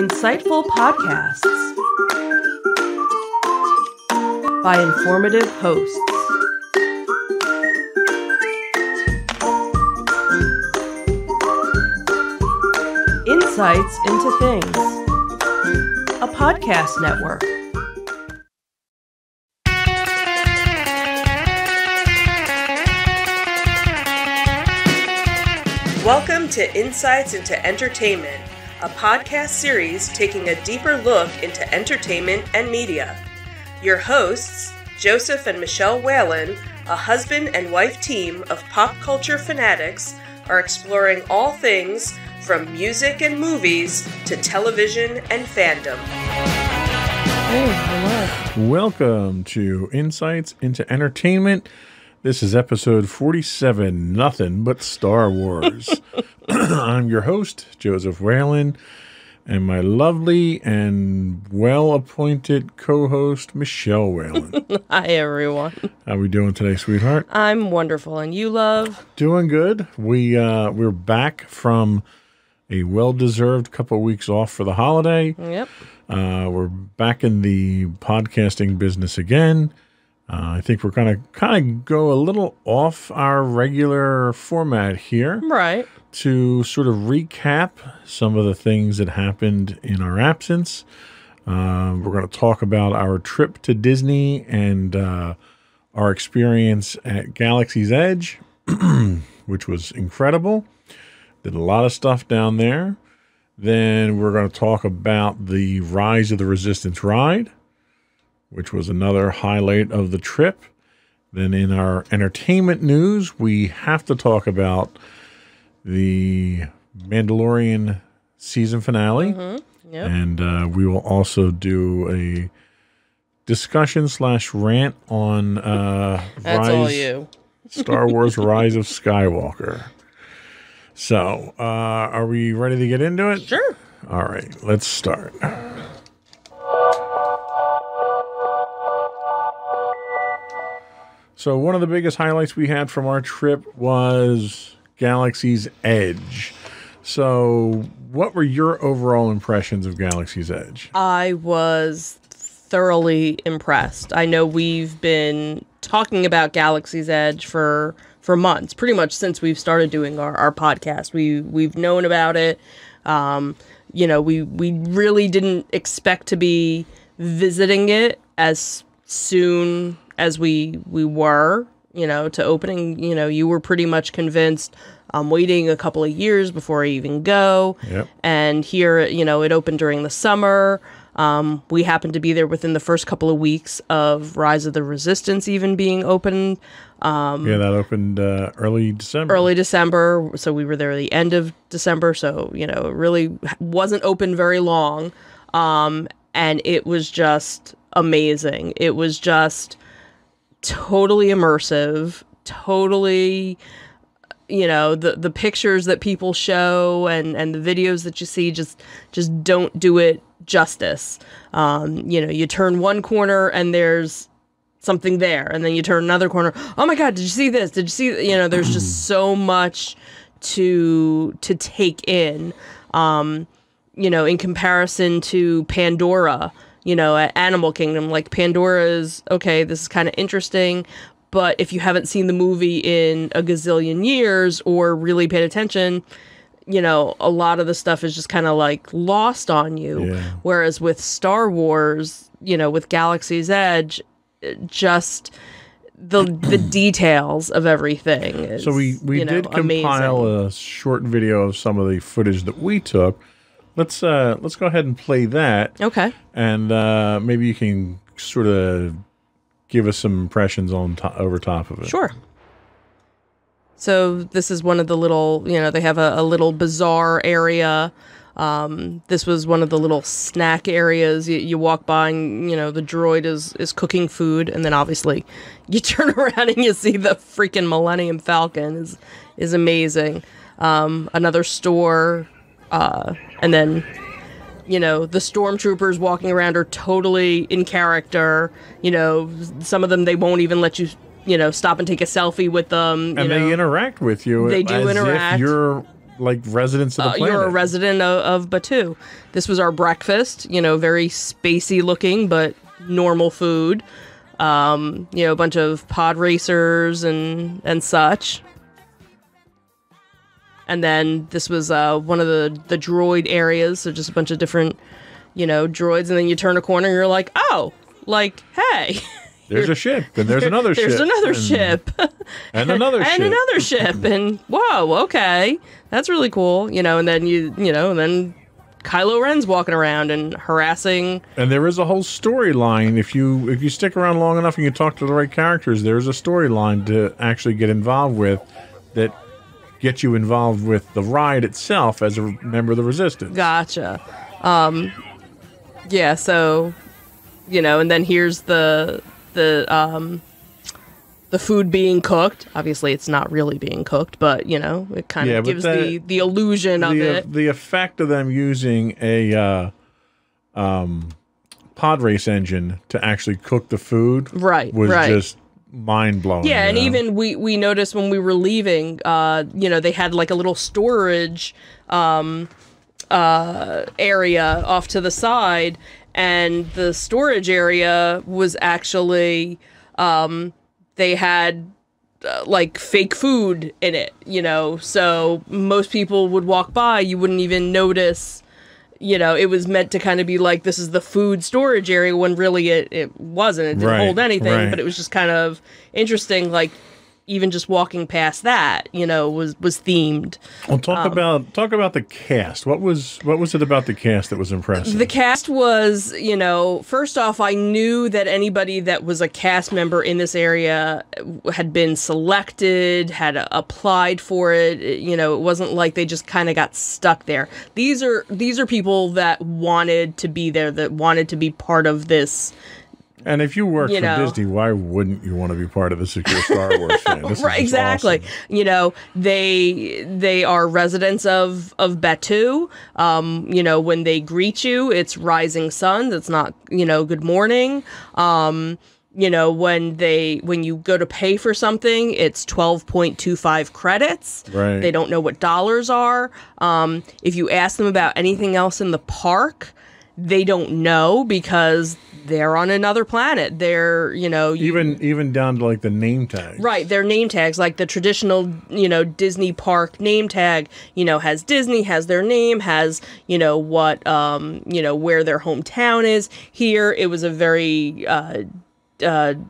Insightful podcasts by informative hosts. Insights into Things, a podcast network. Welcome to Insights into Entertainment, a podcast series taking a deeper look into entertainment and media. Your hosts, Joseph and Michelle Whalen, a husband and wife team of pop culture fanatics, are exploring all things from music and movies to television and fandom. Hey, hello. Welcome to Insights into Entertainment. This is episode 47, Nothing But Star Wars. I'm your host, Joseph Whalen, and my lovely and well-appointed co-host, Michelle Whalen. Hi, everyone. How are we doing today, sweetheart? I'm wonderful, and you, love? Doing good. We're back from a well-deserved couple of weeks off for the holiday. Yep. We're back in the podcasting business again. I think we're going to kind of go a little off our regular format here. Right. To sort of recap some of the things that happened in our absence. We're going to talk about our trip to Disney and our experience at Galaxy's Edge, which was incredible. Did a lot of stuff down there. Then we're going to talk about the Rise of the Resistance ride, which was another highlight of the trip. Then in our entertainment news, we have to talk about the Mandalorian season finale. Mm-hmm. Yep. And we will also do a discussion / rant on That's all you. Star Wars Rise of Skywalker. So are we ready to get into it? Sure. All right, let's start. So one of the biggest highlights we had from our trip was Galaxy's Edge. So what were your overall impressions of Galaxy's Edge? I was thoroughly impressed. I know we've been talking about Galaxy's Edge for months, pretty much since we've started doing our podcast. We've known about it. You know, we really didn't expect to be visiting it as soon as we were, you know, to opening. You know, you were pretty much convinced. I'm waiting a couple of years before I even go. Yep. And here, you know, it opened during the summer. We happened to be there within the first couple of weeks of Rise of the Resistance even being opened. Yeah, that opened early December. Early December. So we were there at the end of December. So, you know, it really wasn't open very long. And it was just amazing. It was just totally immersive, totally, you know, the pictures that people show and the videos that you see just don't do it justice. You know, you turn one corner and there's something there, and then you turn another corner. Oh my God, did you see this? Did you see, you know, there's just so much to take in, you know, in comparison to Pandora. You know, at Animal Kingdom, like Pandora's, okay, this is kind of interesting, but if you haven't seen the movie in a gazillion years or really paid attention, you know, a lot of the stuff is just kind of like lost on you. Yeah. Whereas with Star Wars, you know, with Galaxy's Edge, just the details of everything is, so we did compile amazing. A short video of some of the footage that we took. Let's go ahead and play that. Okay. And maybe you can sort of give us some impressions on over top of it. Sure. So this is one of the little, you know, they have a little bazaar area. This was one of the little snack areas. You walk by and, you know, the droid is cooking food. And then obviously you turn around and you see the freaking Millennium Falcon is amazing. Another store. And then, you know, the stormtroopers walking around are totally in character. You know, some of them, they won't even let you, you know, stop and take a selfie with them. And they interact with you. They do interact. As if you're like residents of the planet. You're a resident of Batuu. This was our breakfast, you know, very spacey looking, but normal food. You know, a bunch of pod racers and such. And then this was one of the droid areas, so just a bunch of different, you know, droids. And then you turn a corner and you're like, oh, like, hey. There's a ship, and there's another ship. There's another ship. And another ship. And another ship. And whoa, okay. That's really cool. You know, and then you know, and then Kylo Ren's walking around and harassing. And there is a whole storyline. If you stick around long enough and you talk to the right characters, there's a storyline to actually get involved with that gets you involved with the ride itself as a member of the Resistance. Gotcha. Yeah, so, you know, and then here's the food being cooked. Obviously, it's not really being cooked, but you know, it kind of gives the illusion of it. The effect of them using a pod race engine to actually cook the food, was just mind blowing. Yeah, and even we noticed when we were leaving, you know, they had like a little storage area off to the side. And the storage area was actually, they had, like, fake food in it, you know? So most people would walk by, you wouldn't even notice, you know, it was meant to kind of be like, this is the food storage area, when really it wasn't. It didn't hold anything, but it was just kind of interesting, like, even just walking past that, you know, was themed. Well, talk about the cast. What was it about the cast that was impressive? The cast was, you know, first off, I knew that anybody that was a cast member in this area had been selected, had applied for it. You know, it wasn't like they just kind of got stuck there. These are people that wanted to be there, that wanted to be part of this. And if you work for Disney, why wouldn't you want to be part of this if you're a Star Wars fan? Right, exactly. Awesome. You know, they are residents of Batuu. You know, when they greet you, it's rising sun. It's not, you know, good morning. You know, when you go to pay for something, it's 12.25 credits. Right. They don't know what dollars are. If you ask them about anything else in the park, they don't know because they're on another planet. They're, you know... Even down to, like, the name tags. Right, their name tags, like the traditional, you know, Disney park name tag, you know, has Disney, has their name, has, you know, what, you know, where their hometown is. Here, it was a very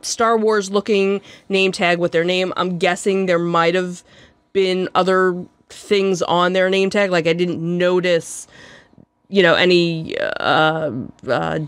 Star Wars-looking name tag with their name. I'm guessing there might have been other things on their name tag. Like, I didn't notice... you know, any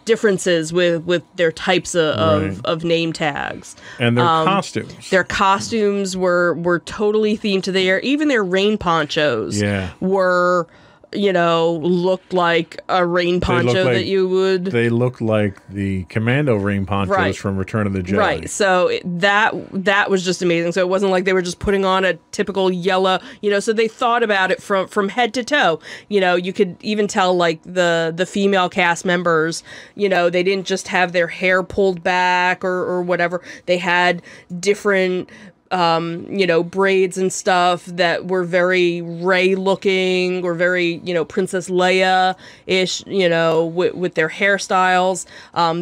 differences with their types of name tags. And their costumes. Their costumes were totally themed to the air. Even their rain ponchos were, you know, looked like a rain poncho that you would... They looked like the commando rain ponchos from Return of the Jedi. Right, so that was just amazing. So it wasn't like they were just putting on a typical yellow... You know, so they thought about it from head to toe. You know, you could even tell, like, the female cast members, you know, they didn't just have their hair pulled back or whatever. They had different... you know, braids and stuff that were very Rey looking or very, you know, Princess Leia-ish, you know, with their hairstyles.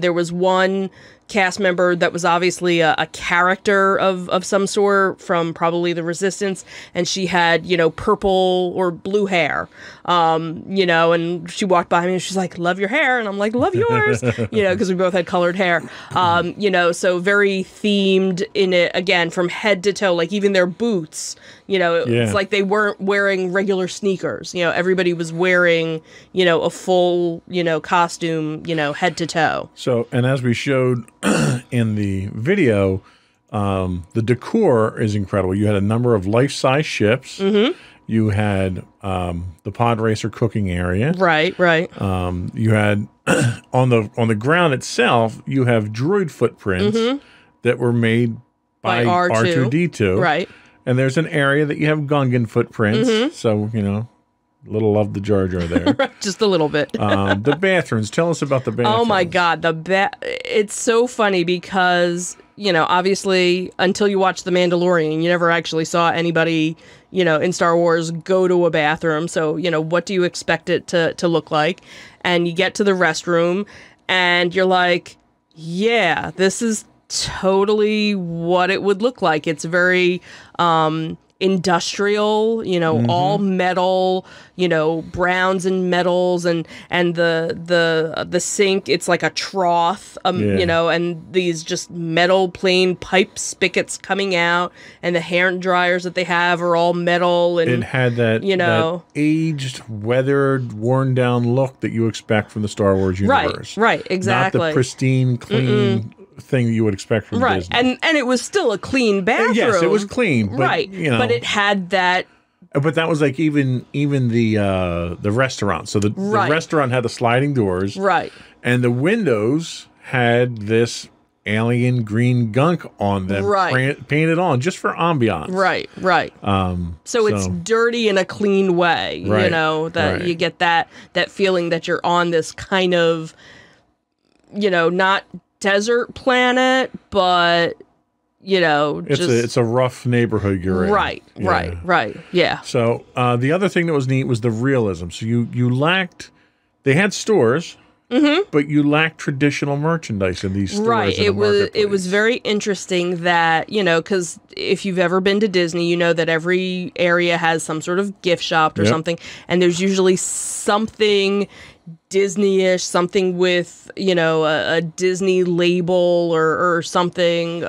There was one cast member that was obviously a character of some sort from probably the Resistance, and she had, you know, purple or blue hair, you know, and she walked by me and she's like, love your hair, and I'm like, love yours, you know, because we both had colored hair, you know, so very themed in it, again, from head to toe, like even their boots, you know, it's like they weren't wearing regular sneakers, you know, everybody was wearing, you know, a full, you know, costume, you know, head to toe. So, and as we showed in the video, the decor is incredible. You had a number of life-size ships. Mm-hmm. You had the pod racer cooking area. Right. You had on the ground itself, you have droid footprints that were made by R2-D2. Right. And there's an area that you have Gungan footprints. Mm-hmm. So, you know, little of the Jar Jar there. Just a little bit. The bathrooms. Tell us about the bathrooms. Oh, my God. It's so funny because... you know, obviously, until you watch The Mandalorian, you never actually saw anybody, you know, in Star Wars go to a bathroom. So, you know, what do you expect it to look like? And you get to the restroom and you're like, yeah, this is totally what it would look like. It's very industrial, you know, all metal, you know, browns and metals, and the sink, it's like a trough, you know, and these just metal plain pipe spigots coming out, and the hair dryers that they have are all metal, and it had that, you know, that aged, weathered, worn down look that you expect from the Star Wars universe. Right, exactly. Not the pristine, clean thing that you would expect from Disney. And it was still a clean bathroom. Yes, it was clean. But, you know, but it had that. But that was like even the restaurant. So the restaurant had the sliding doors. Right. And the windows had this alien green gunk on them. Right. Painted on just for ambiance. Right. Right. So it's dirty in a clean way. Right, you know, that you get that feeling that you're on this kind of, you know, not desert planet, but you know, it's just it's a rough neighborhood you're in. Right. So the other thing that was neat was the realism. So you lacked, they had stores, but you lacked traditional merchandise in these stores. Right. It was very interesting that, you know, because if you've ever been to Disney, you know that every area has some sort of gift shop or something, and there's usually something Disney-ish, something with, you know, a Disney label or something,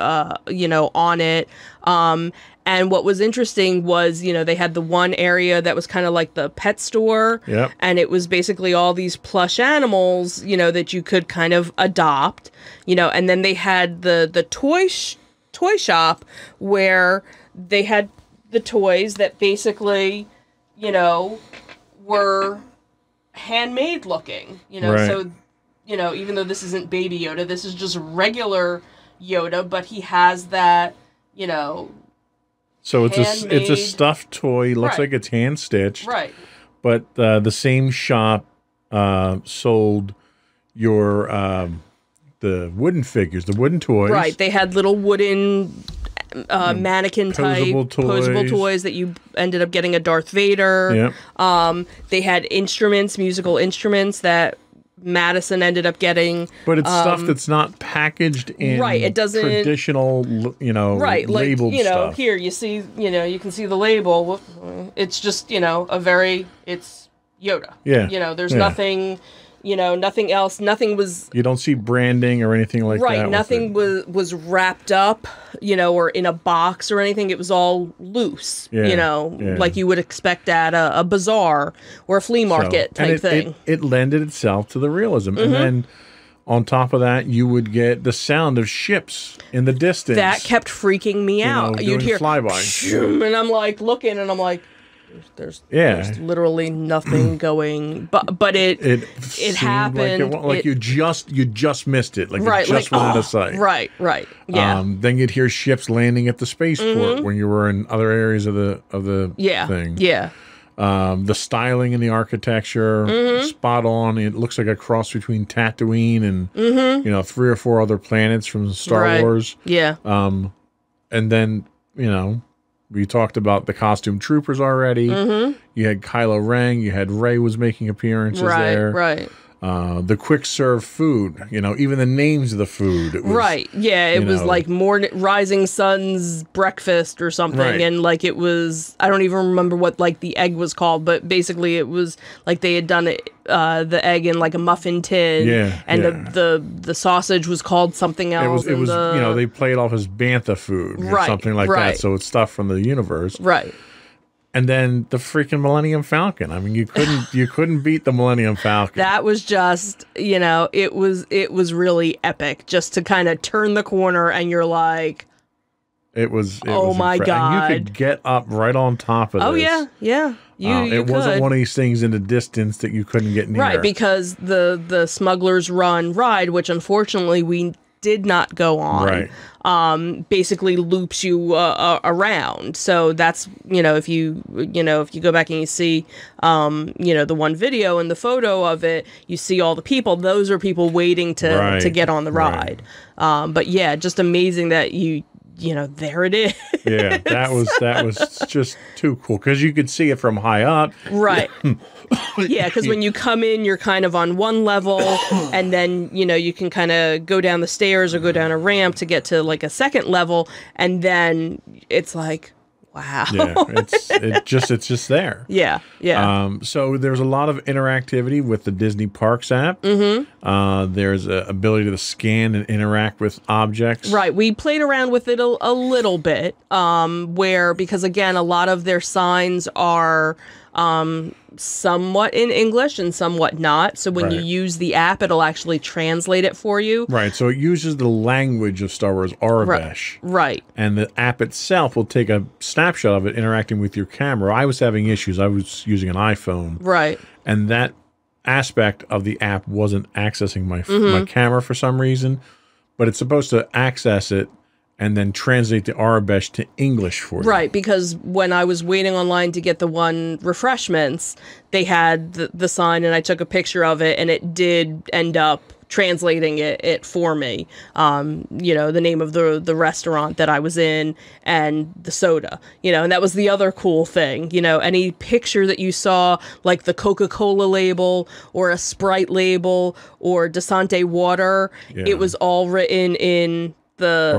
you know, on it. And what was interesting was, you know, they had the one area that was kind of like the pet store, and it was basically all these plush animals, you know, that you could kind of adopt, you know, and then they had the toy shop where they had the toys that basically, you know, were handmade looking, you know, so, you know, even though this isn't Baby Yoda, this is just regular Yoda, but he has that, you know, so it's a stuffed toy, looks like it's hand stitched, but the same shop sold your the wooden figures, the wooden toys, they had little wooden mannequin type posable toys that you ended up getting a Darth Vader. They had instruments, musical instruments that Madison ended up getting, but it's stuff that's not packaged in it doesn't traditional, you know, labeled, you know, stuff. Here you see, you know, you can see the label. It's just, you know, it's Yoda. You know, there's nothing, you know, nothing else. Nothing was. You don't see branding or anything like that. Nothing was wrapped up, you know, or in a box or anything. It was all loose, you know, like you would expect at a bazaar or a flea market type thing. It lended itself to the realism. And then on top of that, you would get the sound of ships in the distance. That kept freaking me out. You'd hear flyby, and I'm like looking, and I'm like, there's literally nothing going, but it happened. Like you just missed it. Like it just went out of sight. Yeah. Then you'd hear ships landing at the spaceport when you were in other areas of the thing. The styling and the architecture, spot on. It looks like a cross between Tatooine and you know, 3 or 4 other planets from Star Wars. And then, you know, we talked about the costume troopers already. You had Kylo Ren. You had Rey was making appearances there. The quick serve food. You know, even the names of the food. It was, it was like Rising Sun's breakfast or something, and like it was. I don't even remember what like the egg was called, but basically it was like they had done it. The egg in like a muffin tin, the sausage was called something else. It was you know, they played off as bantha food or something like that. So it's stuff from the universe, And then the freaking Millennium Falcon. I mean, you couldn't beat the Millennium Falcon. That was just, you know, it was really epic. Just to kind of turn the corner and you're like, It was my God. And you could get up right on top of this. Oh yeah. It wasn't one of these things in the distance that you couldn't get near. Right, because the Smuggler's Run ride, which unfortunately we did not go on, right, basically loops you around. So that's, you know, if you go back and you see, you know, the one video and the photo of it, you see all the people. Those are people waiting to, right, to get on the ride. Right. But yeah, just amazing that you know, there it is. Yeah, that was just too cool because you could see it from high up. Right. Yeah, because when you come in, you're kind of on one level, and then, you know, you can kind of go down the stairs or go down a ramp to get to like a second level, and then it's like, wow. Yeah, it's just there. Yeah, yeah. So there's a lot of interactivity with the Disney Parks app. Mm-hmm. There's an ability to scan and interact with objects. Right. We played around with it a little bit, because again, a lot of their signs are somewhat in English and somewhat not. So when, right, you use the app, it'll actually translate it for you. Right. So it uses the language of Star Wars, Aurebesh. Right. And the app itself will take a snapshot of it interacting with your camera. I was having issues. I was using an iPhone. Right. And that aspect of the app wasn't accessing my camera for some reason, but it's supposed to access it and then translate the Aurebesh to English for you. Right, because when I was waiting online to get the one refreshments, they had the sign, and I took a picture of it, and it did end up translating it for me. You know, the name of the restaurant that I was in and the soda, you know, and that was the other cool thing. You know, any picture that you saw, like the Coca-Cola label or a Sprite label or Desante water, yeah, it was all written in the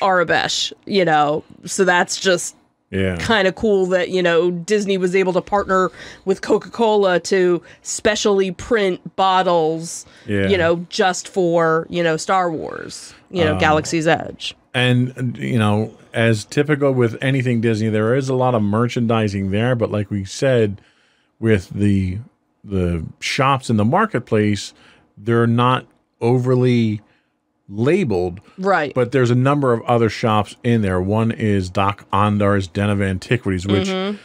Aurebesh, you know, so that's just, yeah, kind of cool that, you know, Disney was able to partner with Coca-Cola to specially print bottles, yeah, you know, just for, you know, Star Wars, you know, Galaxy's Edge. And, you know, as typical with anything Disney, there is a lot of merchandising there, but like we said, with the shops in the marketplace, they're not overly labeled, right, but there's a number of other shops in there. One is Doc Ondar's Den of Antiquities, which, mm-hmm,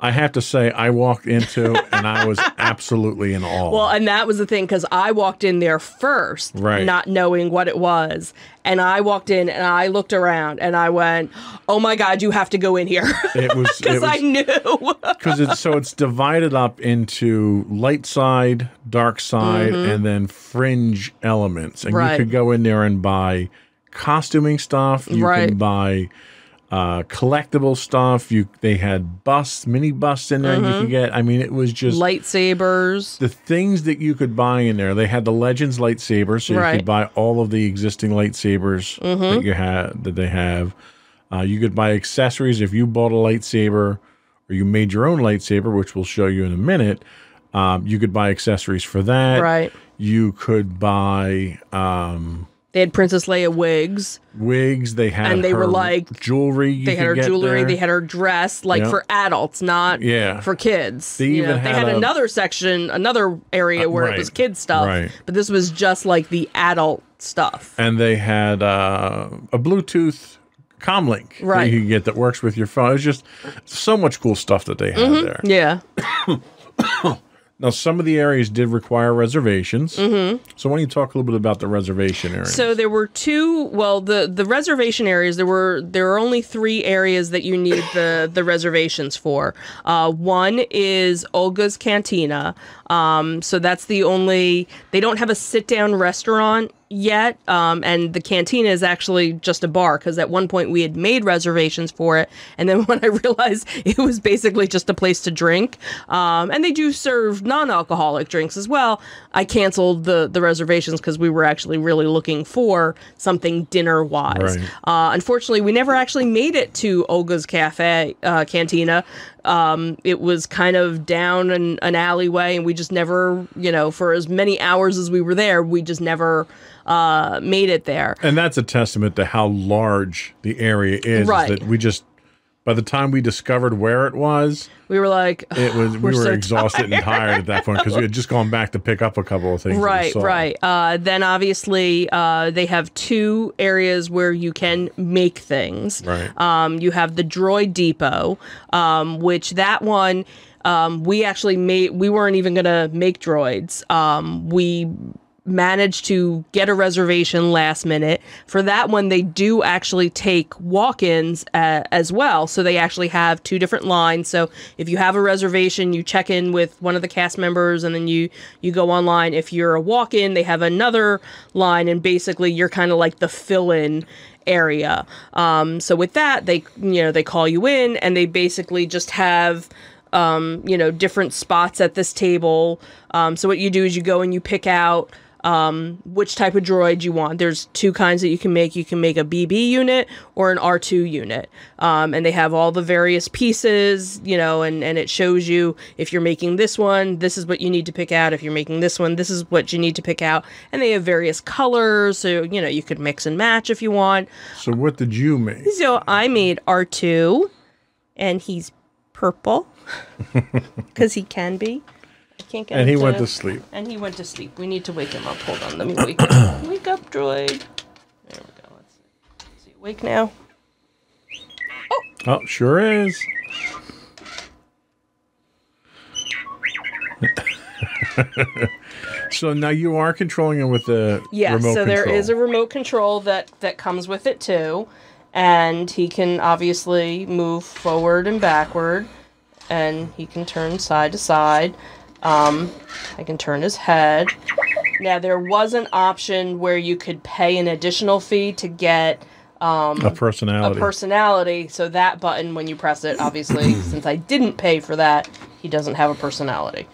I have to say I walked into and I was absolutely in awe. Well, and that was the thing, because I walked in there first, right, not knowing what it was, and I walked in and I looked around and I went, oh my God, you have to go in here. It was because I knew, because it's divided up into light side, dark side, mm-hmm, and then fringe elements, and, right, you could go in there and buy costuming stuff. You, right, can buy collectible stuff. They had busts, mini busts in there, mm-hmm, you could get. I mean, it was just lightsabers. The things that you could buy in there. They had the Legends lightsabers, so, right, you could buy all of the existing lightsabers, mm-hmm, that they have. You could buy accessories if you bought a lightsaber or you made your own lightsaber, which we'll show you in a minute. You could buy accessories for that. Right. You could buy they had Princess Leia wigs. They had, and they were like jewelry. They had her jewelry. They had her dress, like, yep, for adults, not, yeah, for kids. They, you know, they had another section, another area where, right, it was kid stuff, right, but this was just like the adult stuff. And they had a Bluetooth comlink, right, that you could get that works with your phone. It was just so much cool stuff that they had, mm-hmm, there. Yeah. Now, some of the areas did require reservations. Mm-hmm. So why don't you talk a little bit about the reservation areas? So there were the reservation areas, there were only 3 areas that you need the reservations for. One is Olga's Cantina. So that's the only, they don't have a sit-down restaurant yet, and the cantina is actually just a bar, because at one point we had made reservations for it, and then when I realized it was basically just a place to drink, and they do serve non-alcoholic drinks as well, I canceled the reservations because we were actually really looking for something dinner-wise. Right. Unfortunately, we never actually made it to Olga's Cafe Cantina. It was kind of down an alleyway, and we just never, you know, for as many hours as we were there, we just never made it there. And that's a testament to how large the area is, right, is that we just, by the time we discovered where it was, we were like, we were so exhausted and tired at that point, because we had just gone back to pick up a couple of things. Right, right. Then obviously they have 2 areas where you can make things. Right. You have the Droid Depot, which that one we weren't even gonna make droids. We managed to get a reservation last minute. For that one, they do actually take walk-ins as well. So they actually have two different lines. So if you have a reservation, you check in with one of the cast members and then you go online. If you're a walk-in, they have another line, and basically you're kind of like the fill-in area. So with that, they call you in, and they basically just have different spots at this table. So what you do is you go and you pick out which type of droid you want. There's two kinds that you can make. You can make a BB unit or an R2 unit. And they have all the various pieces, and it shows you if you're making this one, this is what you need to pick out. If you're making this one, this is what you need to pick out. And they have various colors. So, you could mix and match if you want. So what did you make? So I made R2, and he's purple. Because he can be. I can't get. And he went to sleep. And he went to sleep. We need to wake him up. Hold on, let me wake up. Wake up, droid. There we go. Let's see. Is he awake now? Oh. Oh, sure is. So now you are controlling him with the remote control. There is a remote control that comes with it too, and he can obviously move forward and backward. And he can turn side to side. I can turn his head. Now, there was an option where you could pay an additional fee to get a personality. So that button, when you press it, obviously, since I didn't pay for that, he doesn't have a personality.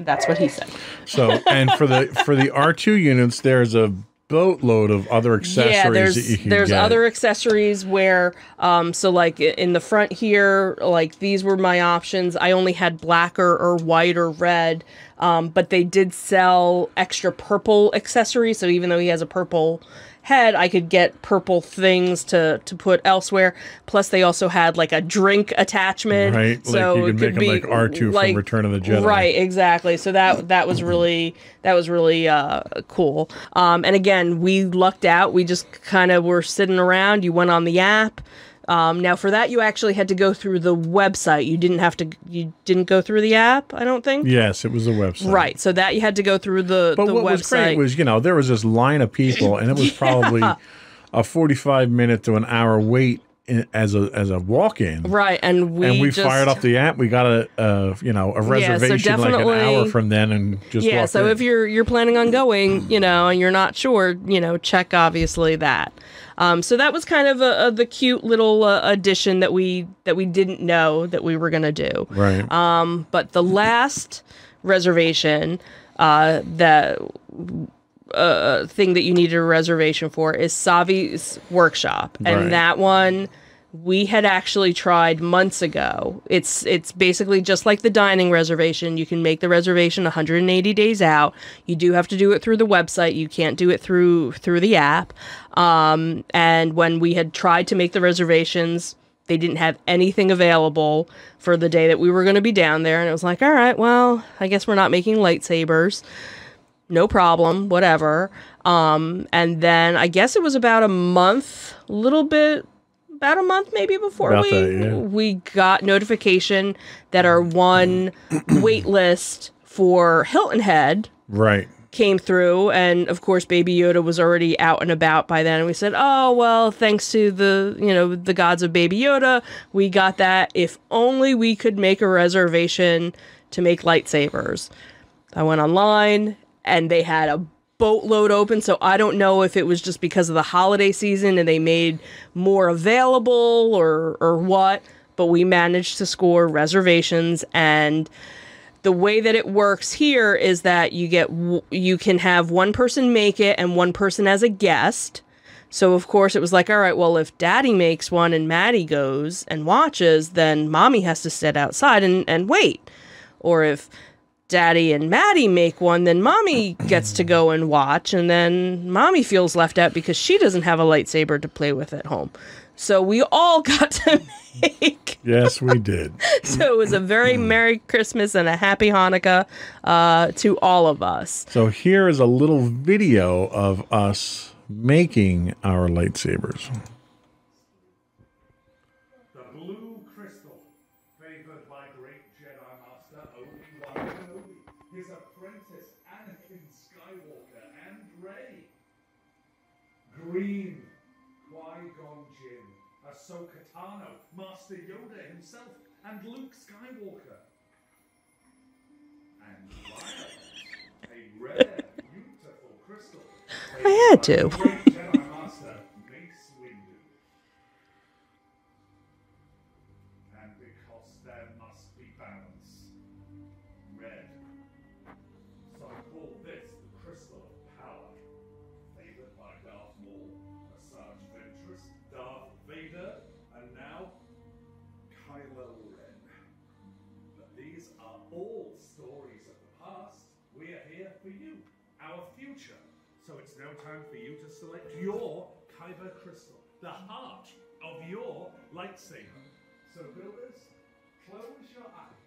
That's what he said. So, and for the R2 units, there's a boatload of other accessories. Yeah, there's other accessories where so like in the front here, like these were my options. I only had black or white or red, but they did sell extra purple accessories. So even though he has a purple head, I could get purple things to put elsewhere. Plus, they also had like a drink attachment, right? So like you could make him like R2 from Return of the Jedi, right? Exactly. So that was really cool. And again, we lucked out. We just kind of were sitting around. You went on the app. Now for that, you actually had to go through the website. You didn't go through the app, I don't think. Yes, it was the website. Right. So that you had to go through the website. But what was great was, there was this line of people, and it was probably a 45-minute to an hour wait as a walk-in. Right, and we just fired up the app. We got a reservation like an hour from then, and just walked in. If you're planning on going, and you're not sure, check obviously that. So that was kind of the cute little addition that we didn't know that we were going to do. Right. But the last reservation, thing that you needed a reservation for is Savi's workshop, and that one we had actually tried months ago. It's basically just like the dining reservation. You can make the reservation 180 days out. You do have to do it through the website. You can't do it through the app. And when we had tried to make the reservations, they didn't have anything available for the day that we were going to be down there. And it was like, all right, well, I guess we're not making lightsabers. No problem, whatever. And then I guess it was about a month maybe before we got notification that our one wait list for Hilton Head came through. And of course, Baby Yoda was already out and about by then. And we said, oh, well, thanks to the gods of Baby Yoda, we got that. If only we could make a reservation to make lightsabers. I went online, and they had a boatload open, so I don't know if it was just because of the holiday season and they made more available or what, but we managed to score reservations. And the way that it works here is that you can have one person make it and one person as a guest. So of course it was like, all right, well, if Daddy makes one and Maddie goes and watches, then Mommy has to sit outside and wait. Or if Daddy and Maddie make one, then Mommy gets to go and watch, and then Mommy feels left out because she doesn't have a lightsaber to play with at home. So we all got to make. Yes, we did. So it was a very Merry Christmas and a Happy Hanukkah to all of us. So here is a little video of us making our lightsabers. The blue crystal favored by great Jedi Master Master Obi-Wan Kenobi, his apprentice Anakin Skywalker, and Rey. Green, Qui-Gon Jinn, Ahsoka Tano, Master Yoda himself, and Luke Skywalker. And violet, a rare, beautiful crystal. I had to. Jedi Master Mace Windu. And because there must be balance, red. So I call this the crystal of power, favored by Darth Maul, Asajj Ventress, Darth Vader, and now Kylo Ren. But these are all stories of the past. We are here for you, our future. So it's now time for you to select your Kyber crystal, the heart of your lightsaber. So builders, close your eyes.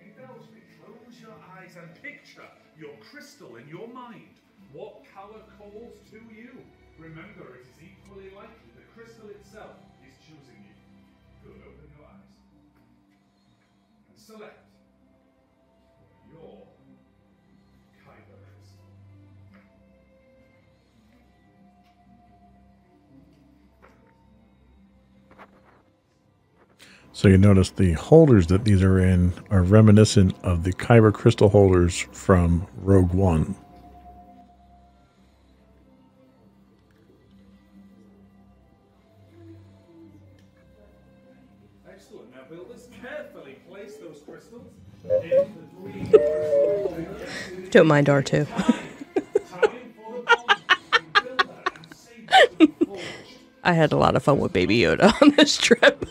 Indulge me, close your eyes and picture your crystal in your mind. What power calls to you? Remember, it is equally likely the crystal itself is choosing you. Good, open your eyes. And select your Kyber crystal. So you notice the holders that these are in are reminiscent of the Kyber crystal holders from Rogue One. Don't mind R2. I had a lot of fun with Baby Yoda on this trip.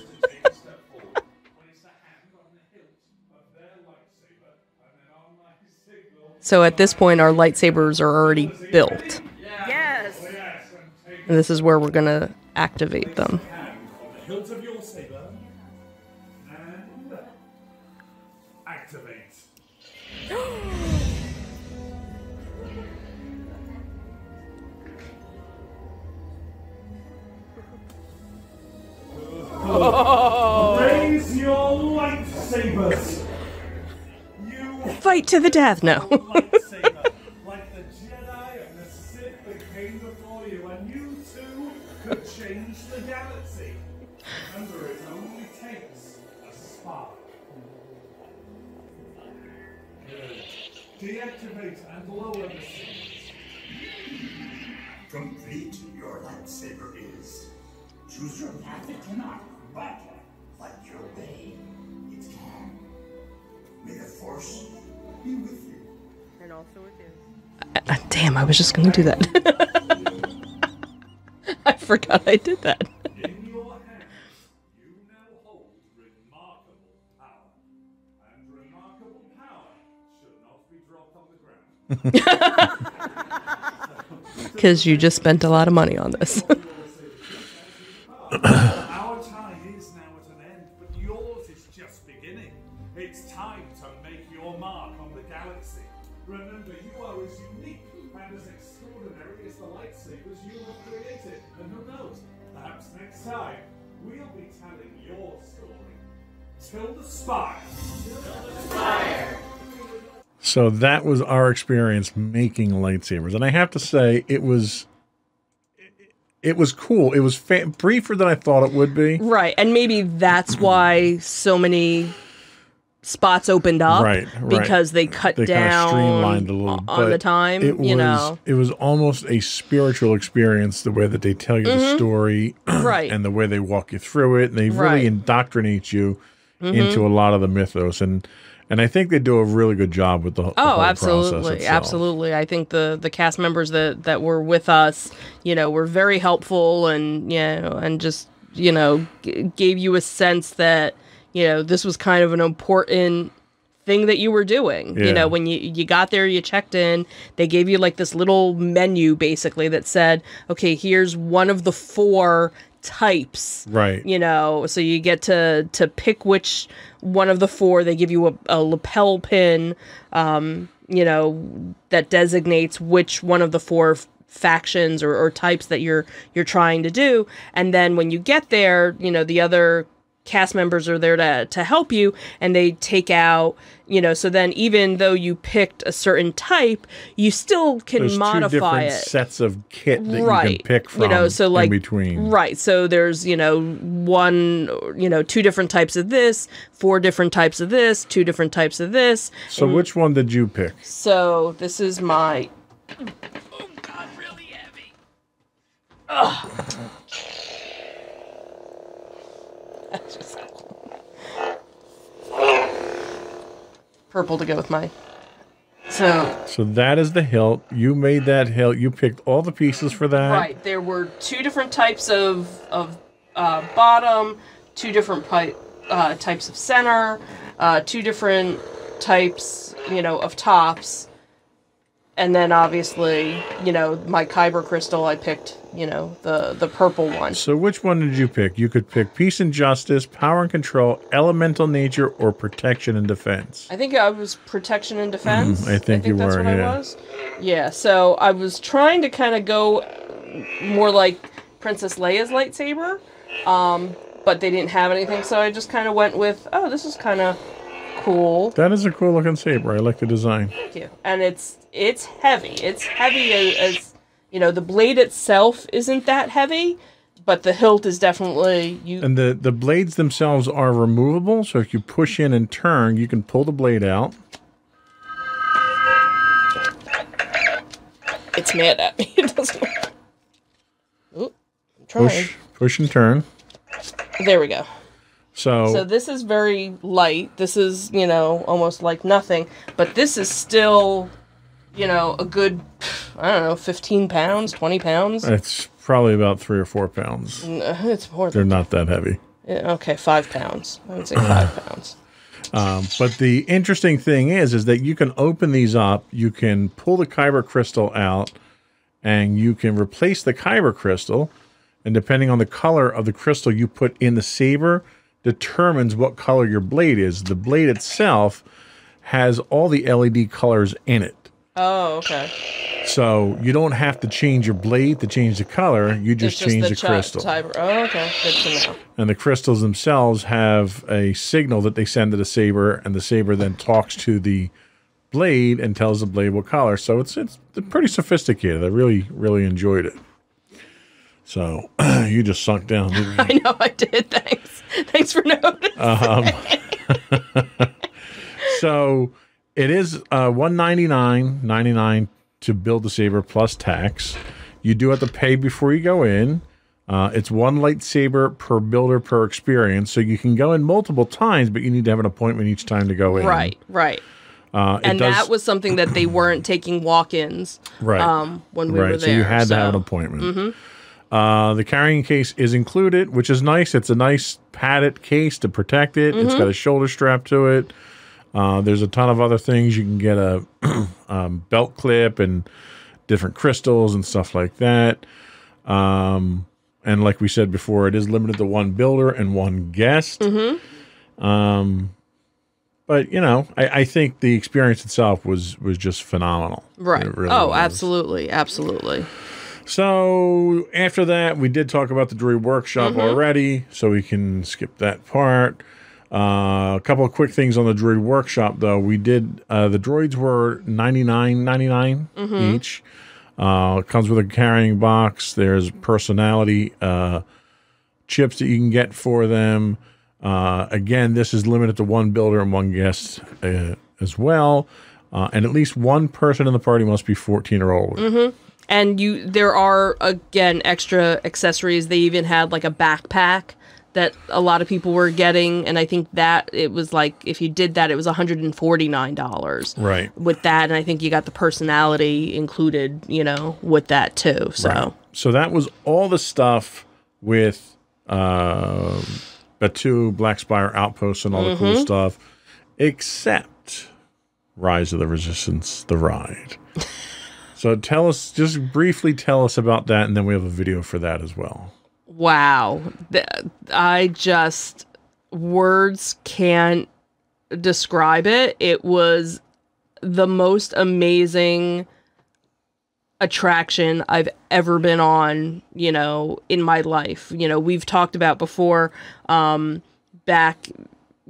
So at this point, our lightsabers are already built. Yes. And this is where we're going to activate them. Oh. Raise your lightsabers. You fight to the death. No. Lightsaber, like the Jedi and the Sith that came before you, and you too could change the galaxy. Remember, it only takes a spark. Good. Deactivate and lower the seams. Complete your lightsaber is. Choose your path it cannot. But, like your way, it can. May the force be with you. And also with you. Damn, I was just going to do that. I forgot I did that. In your hands, you now hold remarkable power. And remarkable power should not be dropped on the ground. Because you just spent a lot of money on this. So that was our experience making lightsabers, and I have to say it was cool. It was briefer than I thought it would be. Right, and maybe that's why so many spots opened up, right? Because they cut down, kind of streamlined a little on the time. It was almost a spiritual experience the way that they tell you the story, right? And the way they walk you through it, and they really indoctrinate you. Mm-hmm. Into a lot of the mythos, and I think they do a really good job with the whole process itself. Absolutely. I think the cast members that were with us, were very helpful, and just gave you a sense that this was kind of an important thing that you were doing. Yeah. When you got there, you checked in, they gave you like this little menu basically that said, okay, here's one of the four types, right? So you get to pick which one of the four. They give you a lapel pin, that designates which one of the four factions or types that you're trying to do. And then when you get there, the other cast members are there to help you, and they take out, you know, so then even though you picked a certain type, you still can there's modify two different it. Sets of kit that right. you can pick from, you know, so like, in between. Right. So there's, you know, one, you know, two different types of this, four different types of this, two different types of this. So and which one did you pick? So this is my... Oh, God, really heavy. Ugh. Purple to go with my so that is the hilt. You made that hilt. You picked all the pieces for that. Right. There were two different types of bottom, two different types of center, two different types, you know, of tops, and then obviously, you know, my Kyber crystal. I picked, you know, the purple one. So which one did you pick? You could pick peace and justice, power and control, elemental nature, or protection and defense. I think I was protection and defense. I think you that's were, what yeah. I was. Yeah, so I was trying to kind of go more like Princess Leia's lightsaber, but they didn't have anything, so I just kind of went with, oh, this is kind of cool. That is a cool looking saber. I like the design. Thank you. And it's heavy. It's heavy as you know, the blade itself isn't that heavy, but the hilt is definitely... And the blades themselves are removable, so if you push in and turn, you can pull the blade out. It's mad at me. It doesn't... Oop, I'm trying. Push and turn. There we go. So this is very light. This is, you know, almost like nothing, but this is still... you know, a good, I don't know, 15 pounds, 20 pounds? It's probably about 3 or 4 pounds. It's more than they're not that heavy. Yeah, okay, 5 pounds. I would say 5 pounds. But the interesting thing is that you can open these up, you can pull the Kyber crystal out, and you can replace the Kyber crystal, and depending on the color of the crystal you put in the saber determines what color your blade is. The blade itself has all the LED colors in it. Oh, okay. So you don't have to change your blade to change the color. You just change the crystal. Oh, okay. Good to know. And the crystals themselves have a signal that they send to the saber, and the saber then talks to the blade and tells the blade what color. So it's pretty sophisticated. I really, really enjoyed it. So you just sunk down. Didn't you? I know I did. Thanks. Thanks for noticing. So... it is $199.99 to build the saber plus tax. You do have to pay before you go in. It's one lightsaber per builder per experience, so you can go in multiple times, but you need to have an appointment each time to go in. Right, right. And that was something that they weren't taking walk-ins right. When we were there. So you had to have an appointment. Mm-hmm. The carrying case is included, which is nice. It's a nice padded case to protect it. Mm-hmm. It's got a shoulder strap to it. There's a ton of other things. You can get a belt clip and different crystals and stuff like that. And like we said before, it is limited to one builder and one guest. Mm-hmm. But, you know, I think the experience itself was just phenomenal. Right. It really was. Absolutely. Absolutely. So after that, we did talk about the Druid Workshop mm-hmm. already, so we can skip that part. A couple of quick things on the droid workshop, though. We did, the droids were $99.99 mm-hmm. each. Comes with a carrying box. There's personality chips that you can get for them. Again, this is limited to one builder and one guest as well. And at least one person in the party must be 14 or older. Mm-hmm. And there are, again, extra accessories. They even had like a backpack that a lot of people were getting, and I think that it was like, if you did that, it was $149 right with that, and I think you got the personality included, you know, with that too. So right. So that was all the stuff with Batuu, Black Spire Outpost, and all mm-hmm. the cool stuff, except Rise of the Resistance, the ride. So tell us, just briefly tell us about that, and then we have a video for that as well. Wow. I just, words can't describe it. It was the most amazing attraction I've ever been on, you know, in my life. You know, we've talked about before back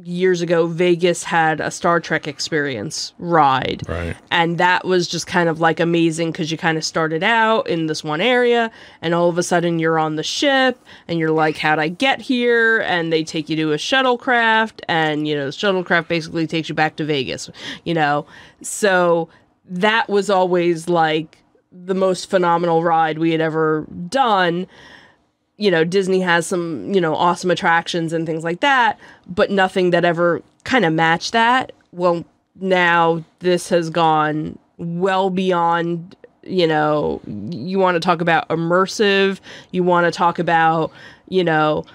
years ago, Vegas had a Star Trek experience ride. Right. And that was just kind of like amazing because you kind of started out in this one area and all of a sudden you're on the ship and you're like, how'd I get here? And they take you to a shuttlecraft and, you know, the shuttlecraft basically takes you back to Vegas, you know? So that was always like the most phenomenal ride we had ever done. You know, Disney has some, you know, awesome attractions and things like that, but nothing that ever kind of matched that. Well, now this has gone well beyond, you know, you want to talk about immersive, you want to talk about, you know,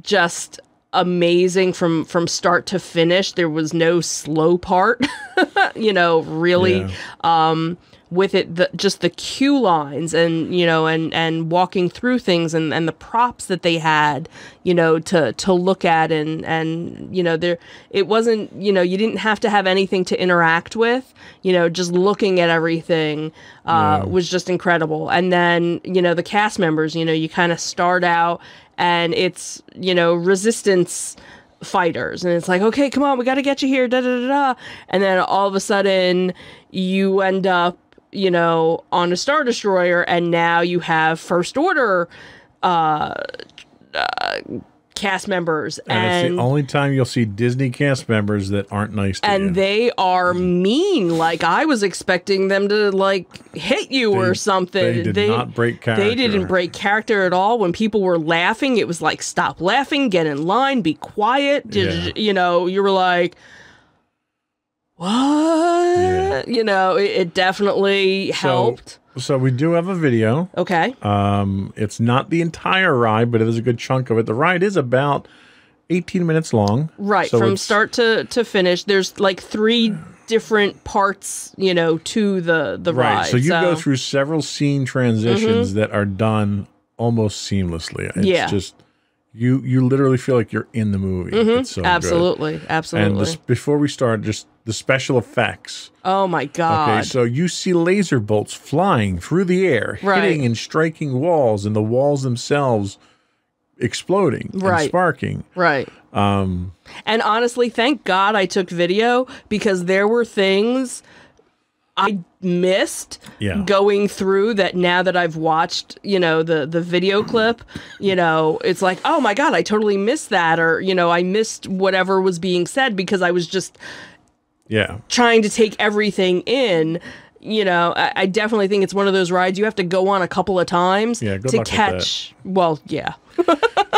just amazing from start to finish. There was no slow part, you know, really. Yeah. With it, just the queue lines and, you know, and walking through things and the props that they had, you know, to look at and, you know, there, it wasn't, you know, you didn't have to have anything to interact with, you know, just looking at everything, was just incredible. And then, you know, the cast members, you know, you kind of start out and it's, you know, Resistance fighters and it's like, okay, come on, we got to get you here, da da da da. And then all of a sudden you end up, you know, on a Star Destroyer, and now you have First Order cast members. And it's the only time you'll see Disney cast members that aren't nice to you. And they are mean. Like, I was expecting them to, like, hit you or something. They did not break character. They didn't break character at all. When people were laughing, it was like, stop laughing, get in line, be quiet. You know, you were like... What? Yeah. You know, it definitely helped. So we do have a video. Okay. It's not the entire ride, but it is a good chunk of it. The ride is about 18 minutes long. Right, so from start to finish. There's like three different parts, you know, to the ride. So you go through several scene transitions that are done almost seamlessly. It's just... You literally feel like you're in the movie. It's so good. Absolutely. And before we start, just the special effects. Oh, my God. Okay, so you see laser bolts flying through the air, hitting and striking walls, and the walls themselves exploding and sparking. Right. And honestly, thank God I took video, because there were things I missed going through that now that I've watched, you know, the video clip, you know, it's like, oh my God, I totally missed that. Or, you know, I missed whatever was being said because I was just trying to take everything in. You know, I definitely think it's one of those rides you have to go on a couple of times to catch. Well, yeah.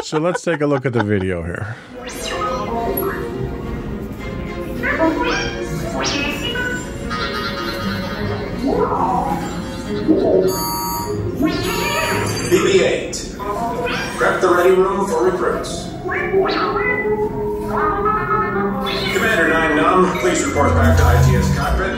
So let's take a look at the video here. BB-8, prep the ready room for recruits. Commander 9-Num, please report back to ITS cockpit.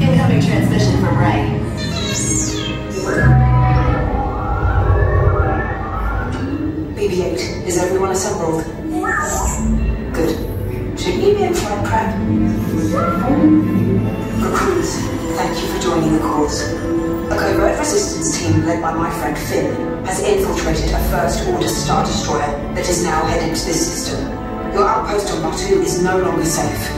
Incoming transmission from Rey. BB-8, is everyone assembled? Good. Should we be in flight prep? Recruits, thank you for joining the cause. A covert resistance team led by my friend Finn has infiltrated a First Order Star Destroyer that is now headed to this system. Your outpost on Batuu is no longer safe.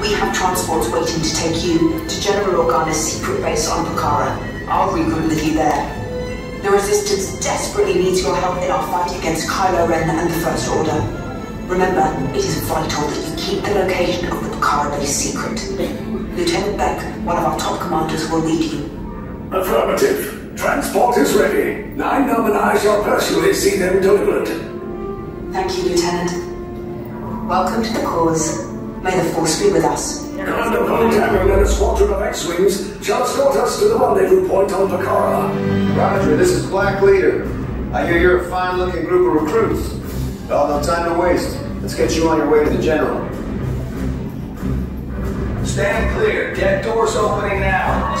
We have transports waiting to take you to General Organa's secret base on Pokhara. I'll regroup with you there. The Resistance desperately needs your help in our fight against Kylo Ren and the First Order. Remember, it is vital that you keep the location of the Pokhara base secret. Lieutenant Beck, one of our top commanders, will lead you. Affirmative. Transport is ready. 9-Num and I shall personally see them delivered. Thank you, Lieutenant. Welcome to the cause. May the Force be with us. Commander Politano and a squadron of X-Wings shall escort us to the rendezvous point on Pokhara. Roger, this is Black Leader. I hear you're a fine-looking group of recruits. No time to waste. Let's get you on your way to the General. Stand clear. Dead doors opening now.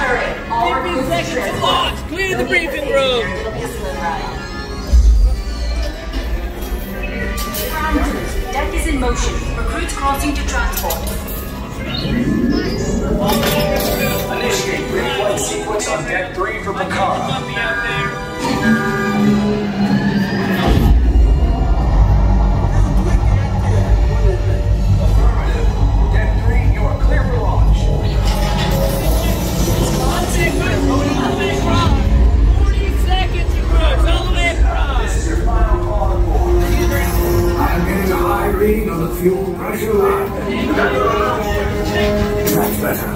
Alright, all our groups are transferred. Clear the briefing room. Prime crews, deck is in motion. Recruits crossing to transport. Initiate green light sequence on deck 3 for Picard. Affirmative. Deck 3, you are clear for launch. This is your final call on board. I'm getting a high reading on the fuel pressure line. That's better.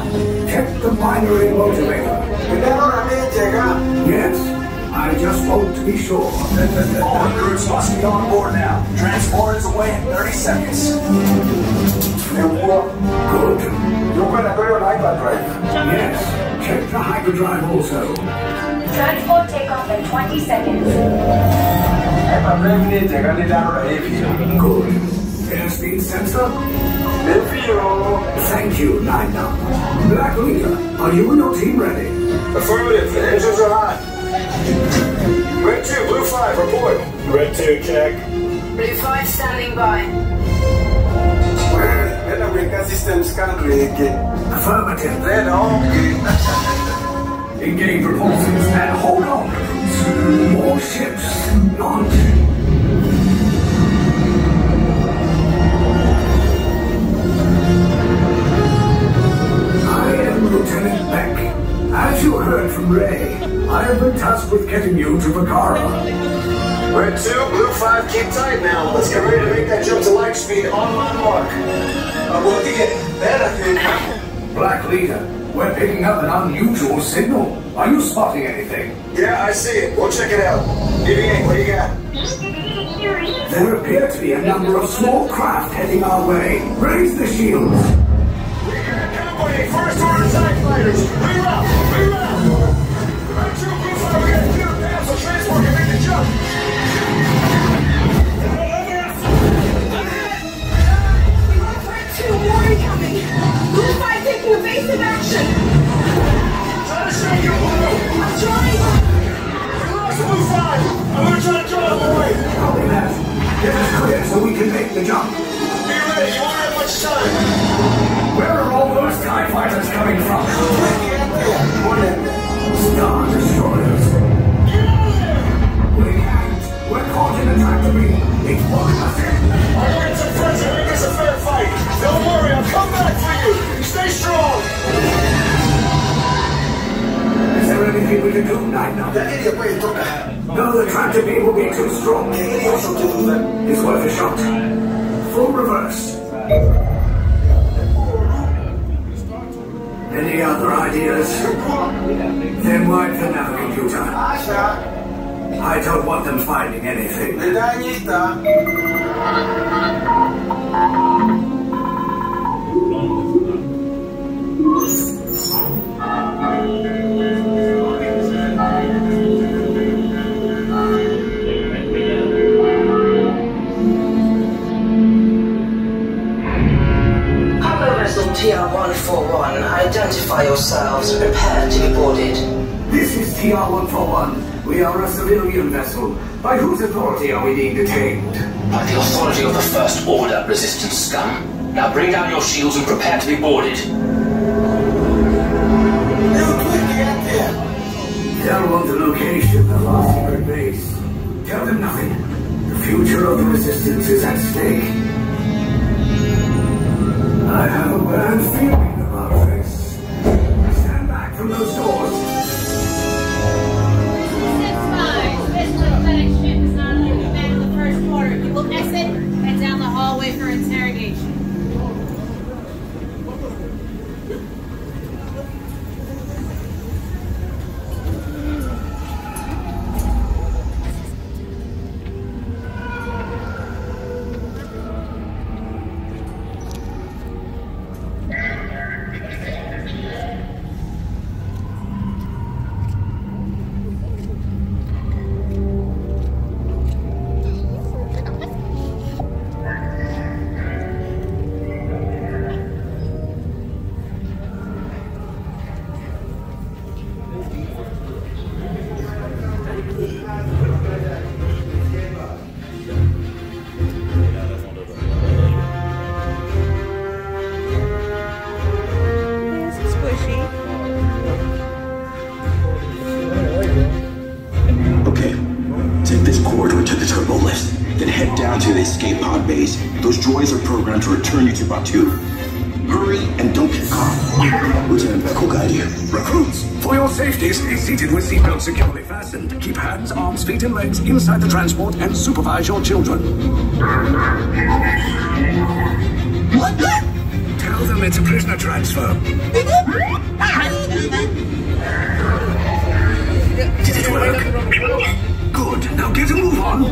Check the binary motivator. Yes, I just want to be sure. All recruits must be on board now. Transport is away in 30 seconds. Good. You're going to go to hyperdrive. Yes, check the hyperdrive also. Transport takeoff in 20 seconds. Good. Airspeed sensor. Thank you, lined up. Black Leader, are you and your team ready? Affirmative, the engines are hot. Red 2, Blue 5, report. Red 2, check. Blue 5, standing by. Red American systems can't read again. Affirmative. Red on. Engage propulsions and hold on. More ships, launch. Lieutenant Beck, as you heard from Rey, I have been tasked with getting you to Vakara. Red 2, Blue 5, keep tight now. Let's get ready to make that jump to light speed on my mark. Black Leader, we're picking up an unusual signal. Are you spotting anything? Yeah, I see it. We'll check it out. DB8, what do you got? There appear to be a number of small craft heading our way. Raise the shields. First Order TIE fighters, rear up, rear up! Right 2, Blue 5, we got a clear path so transport can make the jump! We want Red 2, more incoming! Blue 5 taking evasive action! Try to strike your Blue! I'm trying! We lost the Blue 5! I'm gonna try to draw it away! Copy that. Get us clear so we can make the jump! Be ready, you won't have much time! Where are all those TIE fighters coming from? Star Destroyers. We can't. We're caught in a tractory. It's blocking us in. Our friends and friends are making us a fair fight. Don't worry, I'll come back for you. Stay strong. Is there anything we can do, Nightnow? No, the tractory will be too strong. It's worth a shot. Full reverse. Any other ideas? Then wipe them out, computer. I don't want them finding anything. TR-141, identify yourselves, prepare to be boarded. This is TR-141. We are a civilian vessel. By whose authority are we being detained? By the authority of the First Order, Resistance scum. Now bring down your shields and prepare to be boarded. Tell them the location of our secret base. Tell them nothing. The future of the Resistance is at stake. I have a bad feeling about this. Stand back from those doors. Special ship is not only the back of the First Order. You will exit and down the hallway for interrogation. down to the escape pod base. Those droids are programmed to return you to Batuu. Hurry and don't get caught. Lieutenant Beckle, guide you. Recruits, for your safety, stay seated with seatbelts securely fastened. Keep hands, arms, feet, and legs inside the transport and supervise your children. What the? Tell them it's a prisoner transfer. Did it work? Good. Now get a move on.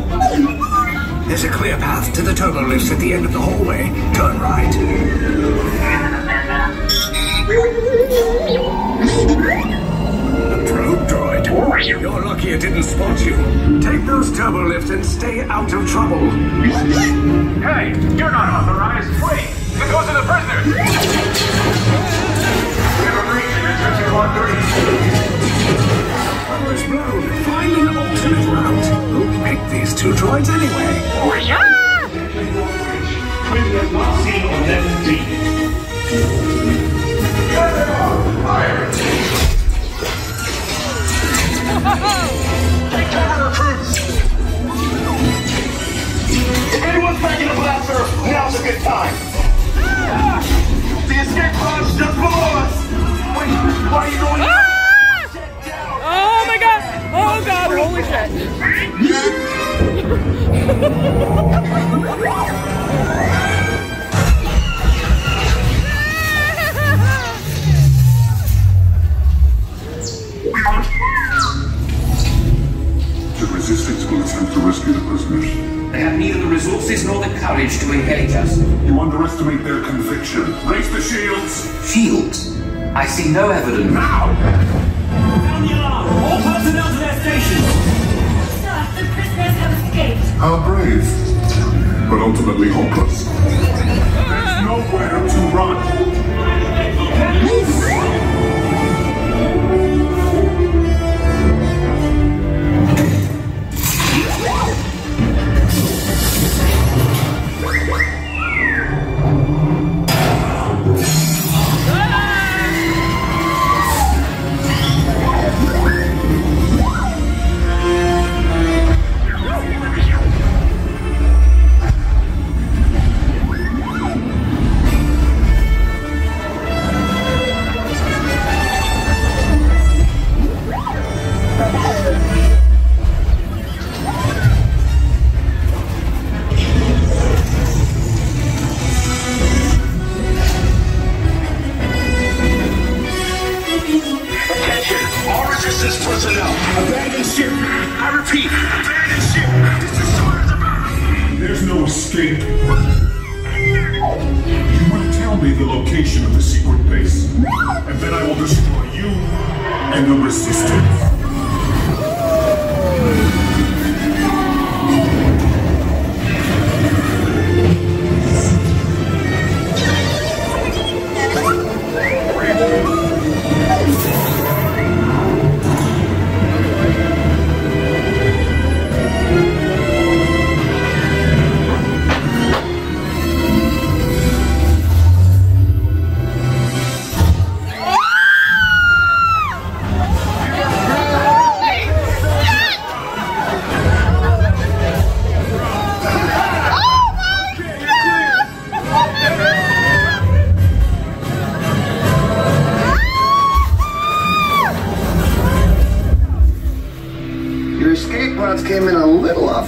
There's a clear path to the turbo lifts at the end of the hallway. Turn right. A probe droid. You're lucky it didn't spot you. Take those turbo lifts and stay out of trouble. Hey, you're not authorized. Wait. Those are the prisoners! We have agreed to interception Block 3. Cover is blown. Find an alternate route. Who picked these two droids anyway? Oh, yeah! Prisoners must see on left feet. Get them on fire! Take cover, recruits! If anyone's back in the blaster, now's a good time. The escape pods just below us! Wait, why are you going ah! down? Oh my god! Oh god, holy shit! The Resistance will attempt to rescue the prisoners. They have neither the resources nor the courage to engage us. You underestimate their conviction. Raise the shields! Shields? I see no evidence. Now! Down the alarm! All personnel to their stations! Sir, the prisoners have escaped. How brave. But ultimately hopeless. There's nowhere to run.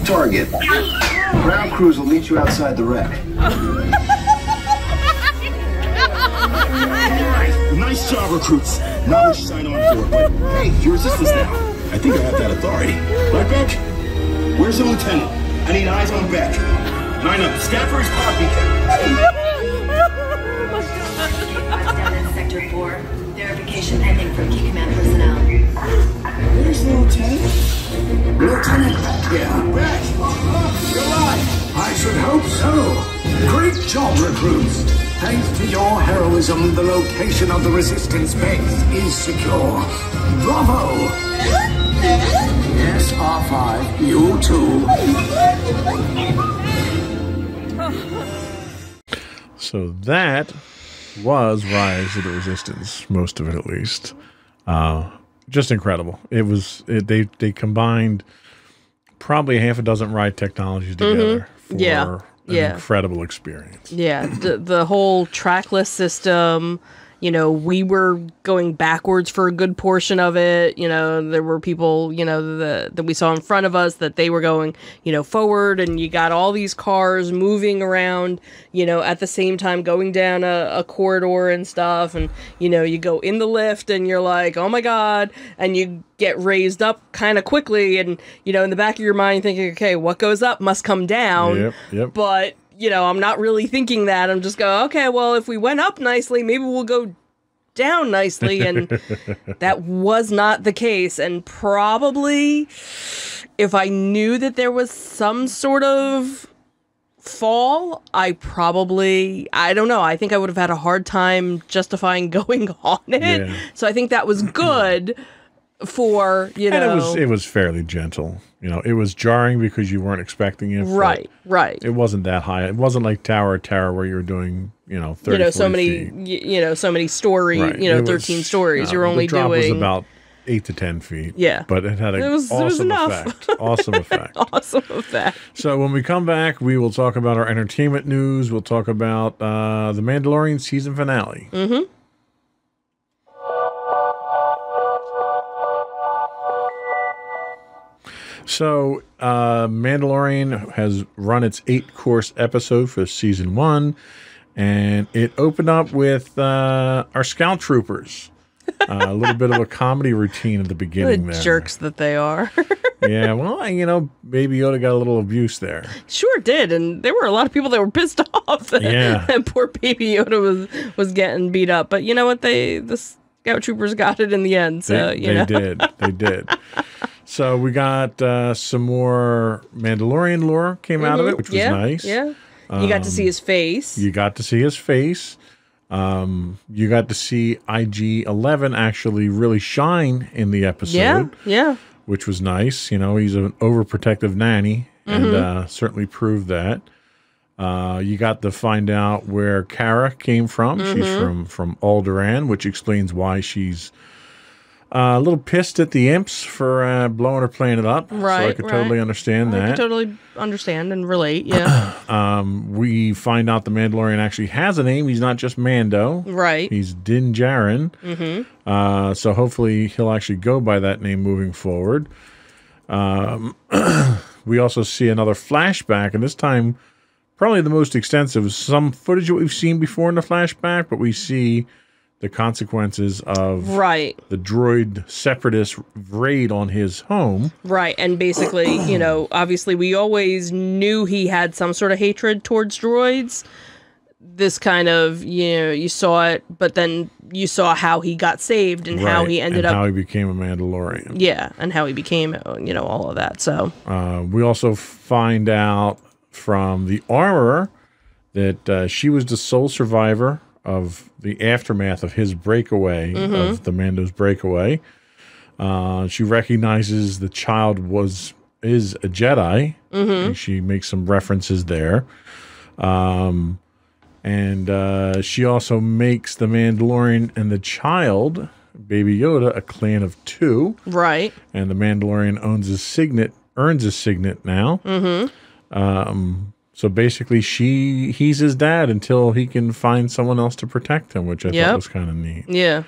Target. Ground crews will meet you outside the wreck. Alright, nice job, recruits. Now we should sign on for it. Hey, your resistance now. I think I have that authority. Right, Beck? Where's the lieutenant? I need eyes on Beck. Line up. Staffer is blocking. I've done in Sector 4. Verification pending from key command personnel. Where's the lieutenant? Lieutenant, yeah, back! You're alive! I should hope so! Great job, recruits! Thanks to your heroism, the location of the Resistance base is secure. Bravo! Yes, R5, you too. So that was Rise of the Resistance, most of it at least. Just incredible. It was, they combined probably half a dozen ride technologies together for an incredible experience. Yeah, the whole trackless system, you know, we were going backwards for a good portion of it. You know, there were people, you know, that we saw in front of us that they were going, you know, forward, and you got all these cars moving around, you know, at the same time going down a corridor and stuff. And, you know, you go in the lift and you're like, oh my God. And you get raised up kind of quickly. And, you know, in the back of your mind, thinking, okay, what goes up must come down. Yep, yep. But, you know, I'm not really thinking that. I'm just going, okay, well, if we went up nicely, maybe we'll go down nicely. And that was not the case. And probably if I knew that there was some sort of fall, I don't know. I think I would have had a hard time justifying going on it. Yeah. So I think that was good for, you know. And it was fairly gentle. You know, it was jarring because you weren't expecting it. Right, right. It wasn't that high. It wasn't like Tower where you were doing, you know, 30, you know, so many feet. You know, so many story, right. You know, it 13 was, stories. No, you're only doing. The drop was about 8 to 10 feet. Yeah. But it had an awesome effect. Awesome effect. Awesome effect. So when we come back, we will talk about our entertainment news. We'll talk about the Mandalorian season finale. Mm-hmm. So Mandalorian has run its 8-course episode for season 1, and it opened up with our scout troopers. A little bit of a comedy routine at the beginning. The jerks that they are. Yeah, well, you know, Baby Yoda got a little abuse there. Sure did, and there were a lot of people that were pissed off that, yeah. that poor Baby Yoda was getting beat up. But you know what? The scout troopers got it in the end. So They did. They did. So we got some more Mandalorian lore came out of it, which was nice. Yeah, you got to see his face. You got to see his face. You got to see IG-11 actually really shine in the episode. Yeah, yeah. Which was nice. You know, he's an overprotective nanny, and certainly proved that. You got to find out where Kara came from. She's from Alderaan, which explains why she's a little pissed at the imps for blowing her planet up. Right, so I could totally understand that. I could totally understand and relate, yeah. We find out the Mandalorian actually has a name. He's not just Mando. Right. He's Din Djarin. So hopefully he'll actually go by that name moving forward. We also see another flashback, and this time probably the most extensive. Some footage that we've seen before in the flashback, but we see the consequences of the droid separatist raid on his home. Right, and basically, you know, obviously we always knew he had some sort of hatred towards droids. This kind of, you know, you saw it, but then you saw how he got saved and how he ended up. How he became a Mandalorian. Yeah, and how he became, you know, all of that, so. We also find out from the armorer that she was the sole survivor of the aftermath of his breakaway, of the Mando's breakaway. She recognizes the child is a Jedi. And she makes some references there. And she also makes the Mandalorian and the child, Baby Yoda, a clan of 2. Right. And the Mandalorian earns his signet now. So basically, he's his dad until he can find someone else to protect him, which I thought was kind of neat. Yeah.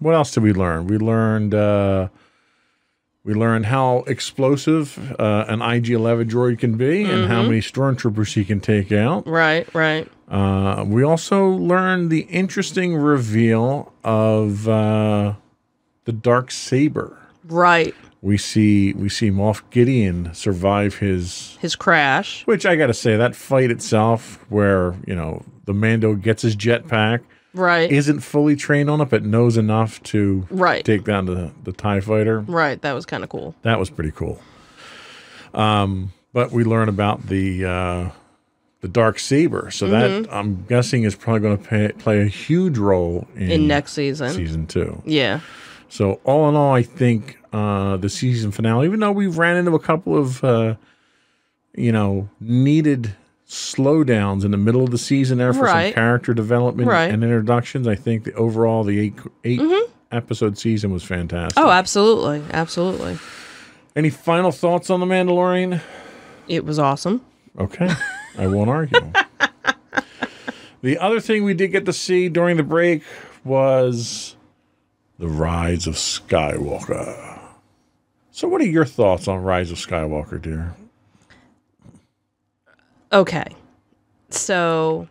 What else did we learn? We learned how explosive an IG-11 droid can be, and how many stormtroopers he can take out. Right, right. We also learned the interesting reveal of the Dark Saber. Right. We see Moff Gideon survive his crash, which I got to say, that fight itself, where, you know, the Mando gets his jetpack, isn't fully trained on it, but knows enough to take down the TIE fighter. Right, that was kind of cool. That was pretty cool. But we learn about the Dark Saber, so that I'm guessing is probably going to play a huge role in next season, season 2. Yeah. So all in all, I think the season finale, even though we ran into a couple of, you know, needed slowdowns in the middle of the season there for some character development and introductions, I think the overall, the eight-episode season was fantastic. Oh, absolutely. Absolutely. Any final thoughts on The Mandalorian? It was awesome. Okay. I won't argue. The other thing we did get to see during the break was the Rise of Skywalker. So what are your thoughts on Rise of Skywalker, dear? Okay. So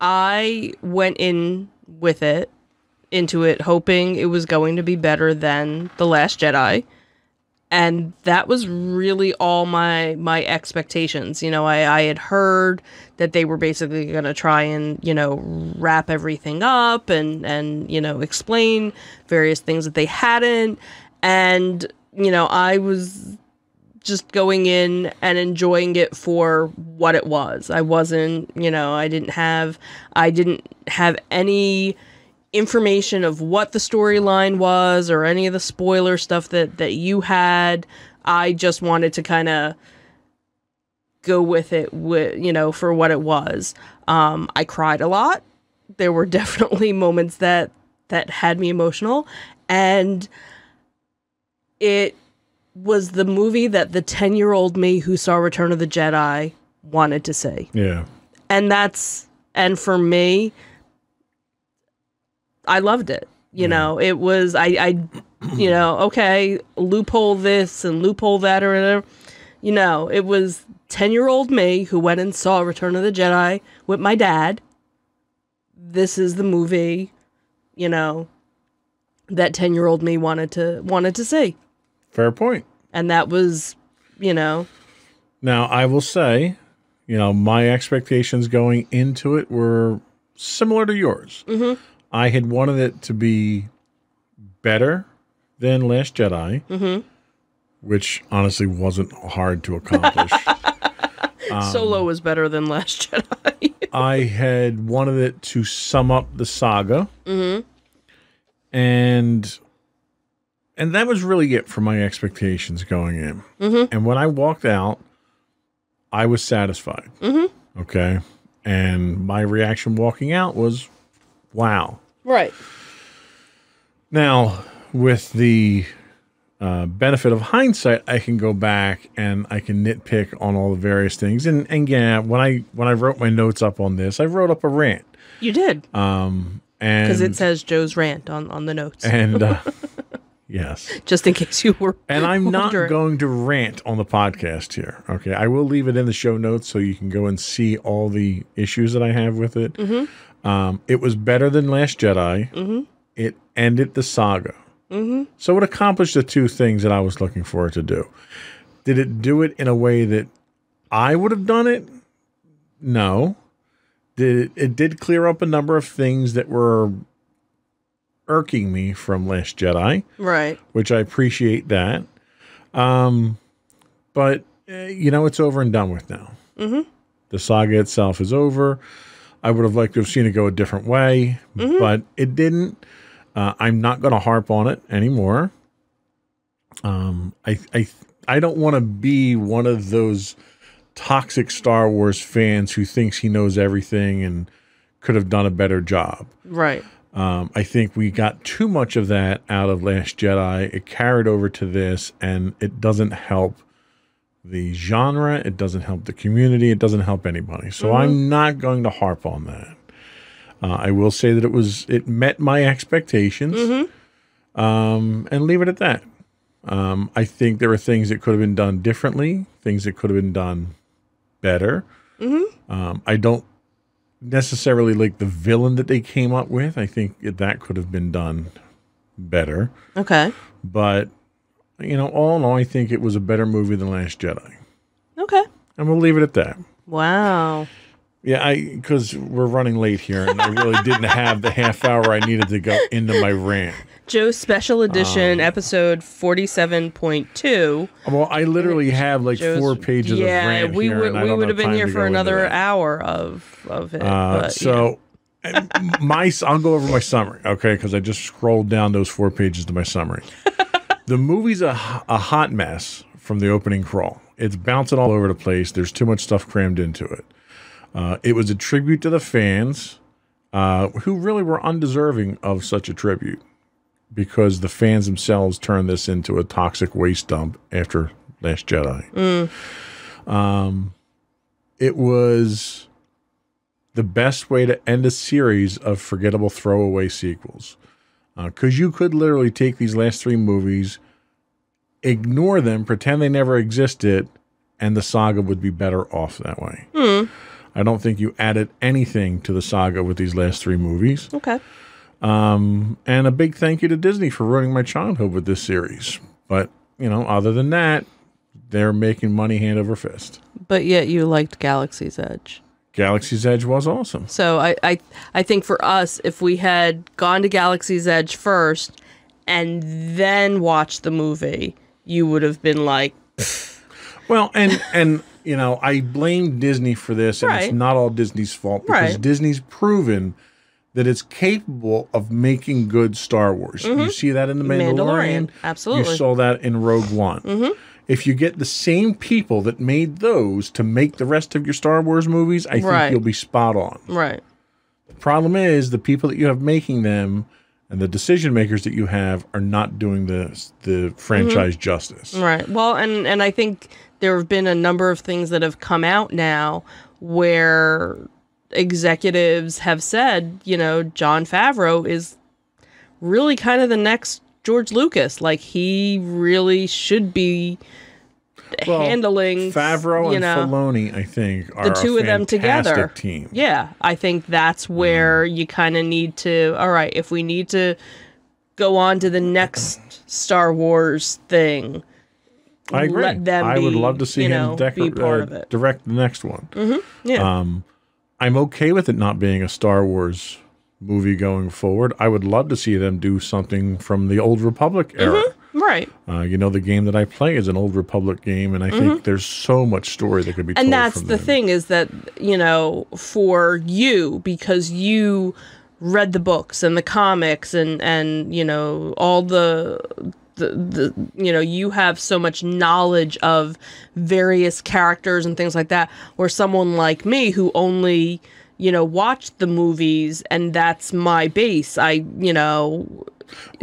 I went in with it, into it, hoping it was going to be better than The Last Jedi. And that was really all my expectations. You know, I had heard that they were basically going to try and, you know, wrap everything up and, you know, explain various things that they hadn't. And, you know, I was just going in and enjoying it for what it was. I wasn't, you know, I didn't have any information of what the storyline was or any of the spoiler stuff that you had. I just wanted to kind of go with it, with, you know, for what it was. I cried a lot. There were definitely moments that had me emotional, and it was the movie that the 10-year-old me who saw Return of the Jedi wanted to see. Yeah. And for me, I loved it. You know, it was, I, you know, okay, loophole this and loophole that or whatever. You know, it was 10-year-old me who went and saw Return of the Jedi with my dad. This is the movie, you know, that 10-year-old me wanted to see. Fair point. And that was, you know. Now, I will say, you know, my expectations going into it were similar to yours. Mm-hmm. I had wanted it to be better than Last Jedi, mm-hmm. which honestly wasn't hard to accomplish. Solo was better than Last Jedi. I had wanted it to sum up the saga, mm-hmm. and that was really it for my expectations going in. Mm-hmm. And when I walked out, I was satisfied. Mm-hmm. Okay, and my reaction walking out was, wow. Right. Now, with the benefit of hindsight, I can go back and I can nitpick on all the various things. And yeah, when I wrote my notes up on this, I wrote up a rant. You did. And because it says Joe's rant on the notes. And yes. Just in case you were wondering. And I'm not going to rant on the podcast here. Okay. I will leave it in the show notes so you can go and see all the issues that I have with it. Mm-hmm. It was better than Last Jedi. Mm-hmm. It ended the saga. Mm-hmm. So it accomplished the two things that I was looking for it to do. Did it do it in a way that I would have done it? No. It did clear up a number of things that were irking me from Last Jedi. Right. Which I appreciate that. But, you know, it's over and done with now. Mm-hmm. The saga itself is over. I would have liked to have seen it go a different way, mm-hmm. but it didn't. I'm not going to harp on it anymore. I don't want to be one of those toxic Star Wars fans who thinks he knows everything and could have done a better job. Right. I think we got too much of that out of Last Jedi. It carried over to this, and it doesn't help the genre, it doesn't help the community, it doesn't help anybody. So mm-hmm. I'm not going to harp on that. I will say that it met my expectations, mm-hmm. And leave it at that. I think there are things that could have been done differently, things that could have been done better. Mm-hmm. I don't necessarily like the villain that they came up with. I think that could have been done better. Okay. But you know, all in all, I think it was a better movie than Last Jedi. Okay. And we'll leave it at that. Wow. Yeah, because we're running late here, and I really didn't have the half hour I needed to go into my rant. Joe's Special Edition, episode 47.2. Well, I literally have like Joe's 4 pages of rant here. We would have been here for another hour of it. But, so yeah. I'll go over my summary, okay? Because I just scrolled down those 4 pages to my summary. The movie's a hot mess from the opening crawl. It's bouncing all over the place. There's too much stuff crammed into it. It was a tribute to the fans, who really were undeserving of such a tribute, because the fans themselves turned this into a toxic waste dump after Last Jedi. Mm. It was the best way to end a series of forgettable throwaway sequels. Because you could literally take these last three movies, ignore them, pretend they never existed, and the saga would be better off that way. Mm. I don't think you added anything to the saga with these last three movies. Okay. And a big thank you to Disney for ruining my childhood with this series. But, you know, other than that, they're making money hand over fist. But yet you liked Galaxy's Edge. Galaxy's Edge was awesome. So I think for us, if we had gone to Galaxy's Edge first and then watched the movie, you would have been like... Well, and you know, I blame Disney for this, and it's not all Disney's fault, because Disney's proven that it's capable of making good Star Wars. Mm-hmm. You see that in The Mandalorian. Absolutely. You saw that in Rogue One. Mm-hmm. If you get the same people that made those to make the rest of your Star Wars movies, I think you'll be spot on. Right. The problem is the people that you have making them and the decision makers that you have are not doing the franchise justice. Right. Well, and I think there have been a number of things that have come out now where executives have said, you know, Jon Favreau is really kind of the next George Lucas, like he really should be handling Favreau and Filoni. I think are the two of them together. Team. Yeah, I think that's where you kind of need to. All right, if we need to go on to the next Star Wars thing, I agree. Let them be, I would love to see him direct the next one. Mm-hmm. Yeah, I'm okay with it not being a Star Wars movie going forward. I would love to see them do something from the Old Republic era. Mm-hmm. Right. You know, the game that I play is an Old Republic game, and I think there's so much story that could be told. And that's the thing is that, you know, for you, because you read the books and the comics and you know, all the you know, you have so much knowledge of various characters and things like that, where someone like me who only watch the movies, and that's my base. Well,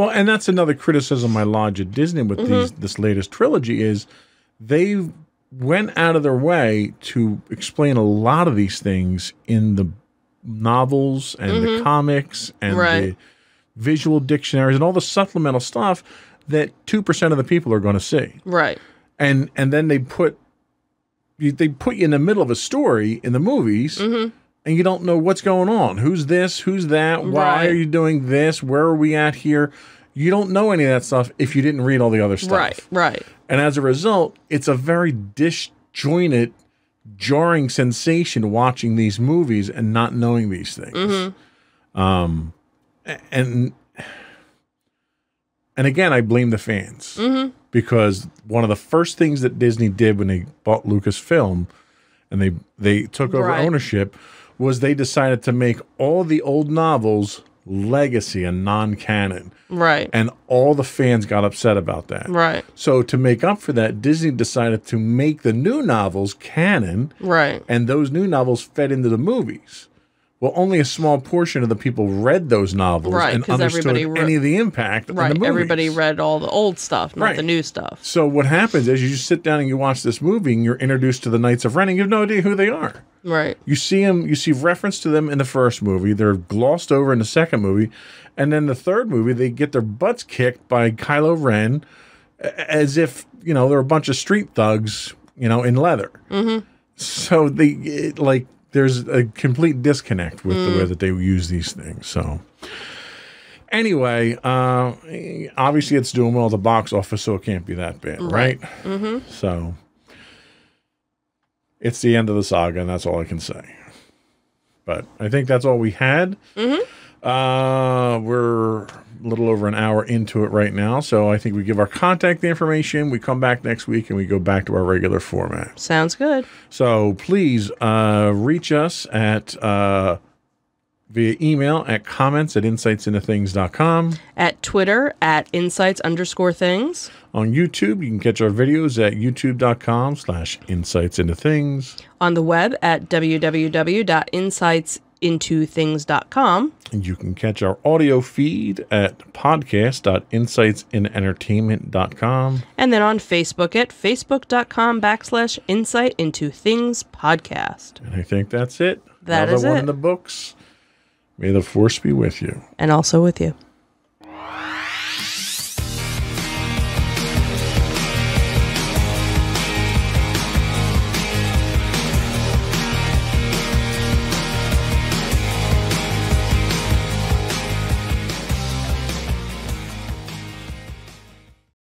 and that's another criticism I lodge at Disney with this latest trilogy is they went out of their way to explain a lot of these things in the novels and the comics and the visual dictionaries and all the supplemental stuff that 2% of the people are going to see. Right. And then they put you in the middle of a story in the movies. Mm-hmm. And you don't know what's going on. Who's this? Who's that? Why are you doing this? Where are we at here? You don't know any of that stuff if you didn't read all the other stuff. Right, right. And as a result, it's a very disjointed, jarring sensation watching these movies and not knowing these things. Mm-hmm. And again, I blame the fans. Mm-hmm. Because one of the first things that Disney did when they bought Lucasfilm and they took over ownership was they decided to make all the old novels legacy and non-canon. Right. And all the fans got upset about that. Right. So to make up for that, Disney decided to make the new novels canon. Right. And those new novels fed into the movies. Well, only a small portion of the people read those novels and understood any of the impact on the movies. Everybody read all the old stuff, not the new stuff. So what happens is you just sit down and you watch this movie and you're introduced to the Knights of Ren and you have no idea who they are. Right. You see them, you see reference to them in the first movie. They're glossed over in the second movie. And then the third movie, they get their butts kicked by Kylo Ren as if, you know, they're a bunch of street thugs, you know, in leather. Mm-hmm. So there's a complete disconnect with the way that they use these things. So anyway, obviously it's doing well at the box office, so it can't be that bad, right? Mm-hmm. So it's the end of the saga, and that's all I can say. But I think that's all we had. Mm-hmm. We're a little over an hour into it right now, so I think we give our contact information, we come back next week, and we go back to our regular format. Sounds good. So please reach us at via email at comments@insightsintothings.com. At Twitter at insights_things. On YouTube, you can catch our videos at youtube.com/insightsintothings. On the web at www.insightsintothings.com. intothings.com. You can catch our audio feed at podcast.insightsinentertainment.com. And then on Facebook at facebook.com/insightintothingspodcast. And I think that's it. That is it. Another one in the books. May the force be with you. And also with you.